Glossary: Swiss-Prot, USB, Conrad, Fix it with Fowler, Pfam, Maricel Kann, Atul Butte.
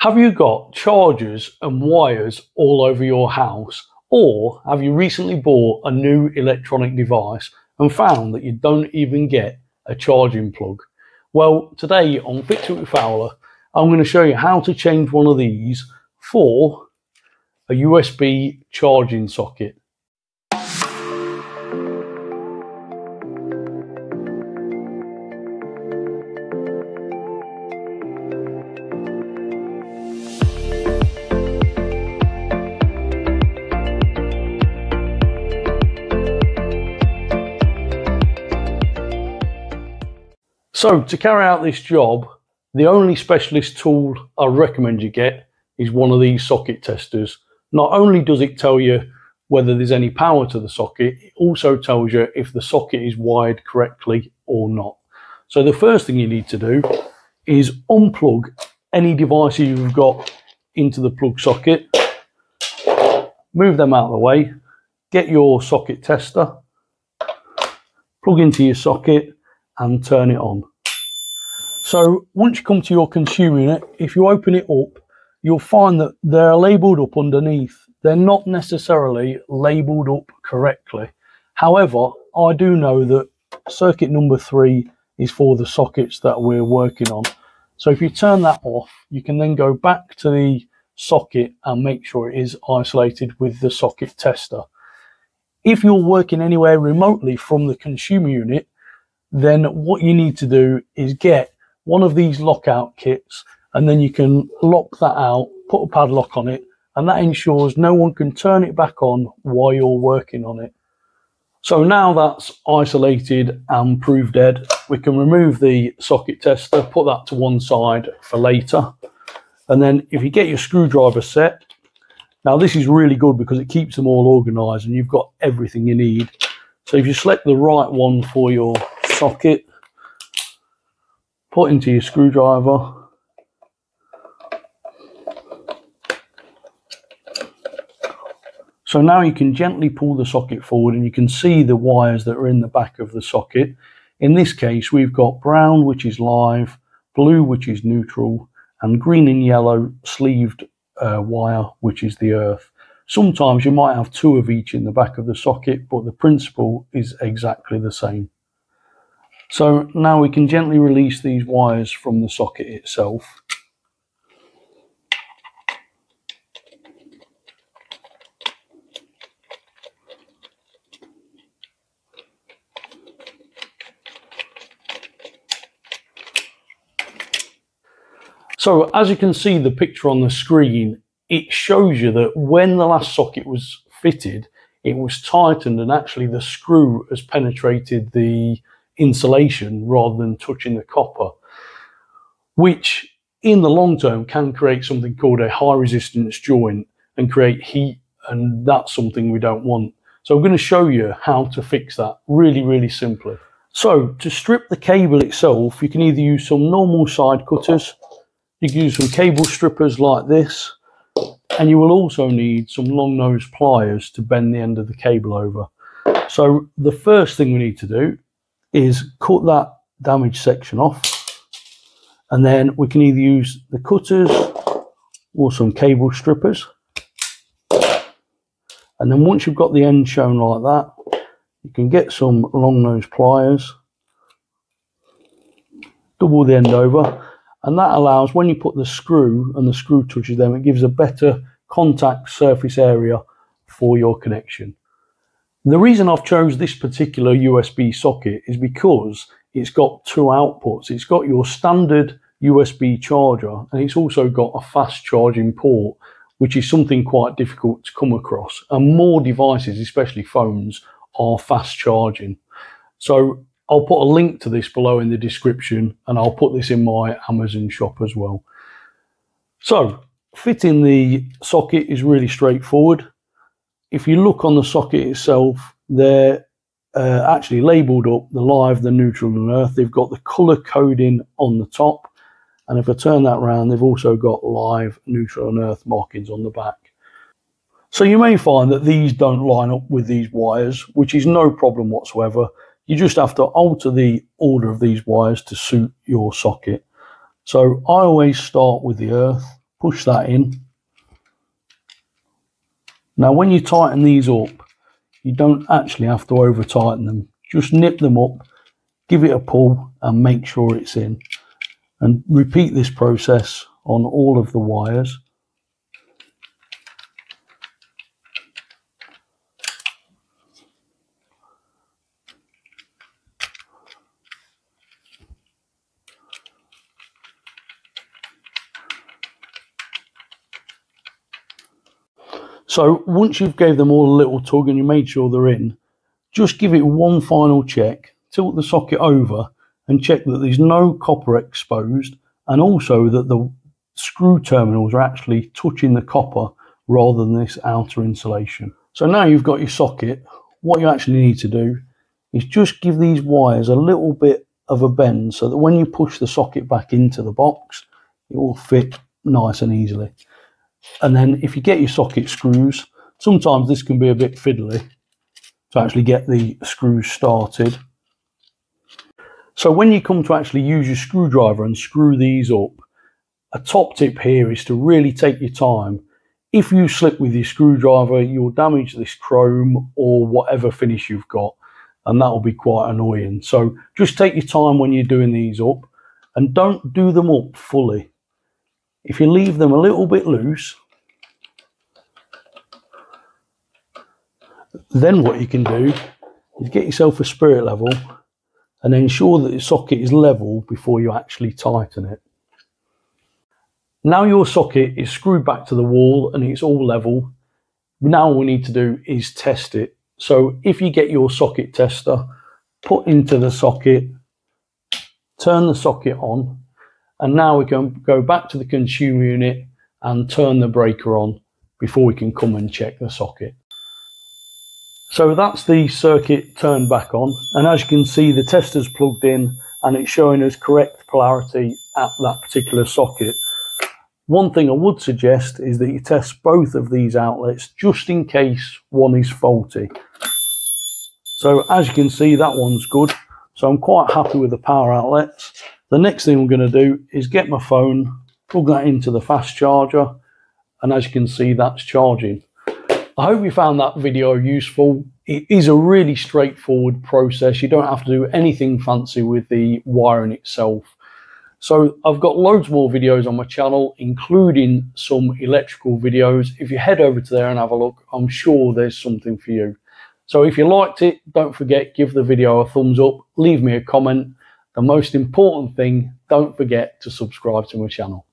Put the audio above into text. Have you got chargers and wires all over your house, or have you recently bought a new electronic device and found that you don't even get a charging plug? Well, today on Fix It with Fowler, I'm going to show you how to change one of these for a USB charging socket. So to carry out this job, the only specialist tool I recommend you get is one of these socket testers. Not only does it tell you whether there's any power to the socket, it also tells you if the socket is wired correctly or not. So the first thing you need to do is unplug any devices you've got into the plug socket, move them out of the way, get your socket tester, plug into your socket, and turn it on. So once you come to your consumer unit, if you open it up, you'll find that they're labelled up underneath. They're not necessarily labelled up correctly. However, I do know that circuit number 3 is for the sockets that we're working on. So if you turn that off, you can then go back to the socket and make sure it is isolated with the socket tester. If you're working anywhere remotely from the consumer unit, then what you need to do is get one of these lockout kits, and then you can lock that out, put a padlock on it, and that ensures no one can turn it back on while you're working on it. So now that's isolated and proof dead, we can remove the socket tester, put that to one side for later. And then if you get your screwdriver set, now this is really good because it keeps them all organized and you've got everything you need. So if you select the right one for your socket, put into your screwdriver, so now you can gently pull the socket forward and you can see the wires that are in the back of the socket. In this case we've got brown, which is live, blue, which is neutral, and green and yellow sleeved wire, which is the earth. Sometimes you might have two of each in the back of the socket, but the principle is exactly the same. So now we can gently release these wires from the socket itself. So as you can see the picture on the screen, it shows you that when the last socket was fitted, it was tightened and actually the screw has penetrated the insulation rather than touching the copper, which in the long term can create something called a high resistance joint and create heat, and that's something we don't want. So I'm going to show you how to fix that really simply. So to strip the cable itself, you can either use some normal side cutters, you can use some cable strippers like this, and you will also need some long nose pliers to bend the end of the cable over. So the first thing we need to do is cut that damaged section off, and then we can either use the cutters or some cable strippers, and then once you've got the end shown like that, you can get some long nose pliers, double the end over, and that allows when you put the screw and the screw touches them, it gives a better contact surface area for your connection. The reason I've chose this particular USB socket is because it's got two outputs. It's got your standard USB charger, and it's also got a fast charging port, which is something quite difficult to come across, and more devices, especially phones, are fast charging. So I'll put a link to this below in the description, and I'll put this in my Amazon shop as well. So fitting the socket is really straightforward. If you look on the socket itself, they're actually labelled up, the live, the neutral and earth. They've got the colour coding on the top, and if I turn that round, they've also got live, neutral and earth markings on the back. So you may find that these don't line up with these wires, which is no problem whatsoever. You just have to alter the order of these wires to suit your socket. So I always start with the earth, push that in. Now when you tighten these up, you don't actually have to over tighten them, just nip them up, give it a pull and make sure it's in, and repeat this process on all of the wires. So once you've gave them all a little tug and you made sure they're in, just give it one final check, tilt the socket over and check that there's no copper exposed, and also that the screw terminals are actually touching the copper rather than this outer insulation. So now you've got your socket, what you actually need to do is just give these wires a little bit of a bend so that when you push the socket back into the box, it will fit nice and easily. And then if you get your socket screws, sometimes this can be a bit fiddly to actually get the screws started. So when you come to actually use your screwdriver and screw these up, a top tip here is to really take your time. If you slip with your screwdriver, you'll damage this chrome or whatever finish you've got, and that will be quite annoying. So just take your time when you're doing these up, and don't do them up fully. If you leave them a little bit loose, then what you can do is get yourself a spirit level and ensure that the socket is level before you actually tighten it. Now your socket is screwed back to the wall and it's all level. Now all we need to do is test it. So if you get your socket tester, put into the socket, turn the socket on, and now we can go back to the consumer unit and turn the breaker on before we can come and check the socket. So that's the circuit turned back on, and as you can see the tester's plugged in and it's showing us correct polarity at that particular socket. One thing I would suggest is that you test both of these outlets just in case one is faulty. So as you can see, that one's good, so I'm quite happy with the power outlets. The next thing I'm going to do is get my phone, plug that into the fast charger, and as you can see, that's charging. I hope you found that video useful. It is a really straightforward process. You don't have to do anything fancy with the wiring itself. So I've got loads more videos on my channel, including some electrical videos. If you head over to there and have a look, I'm sure there's something for you. So if you liked it, don't forget, give the video a thumbs up, leave me a comment. The most important thing, don't forget to subscribe to my channel.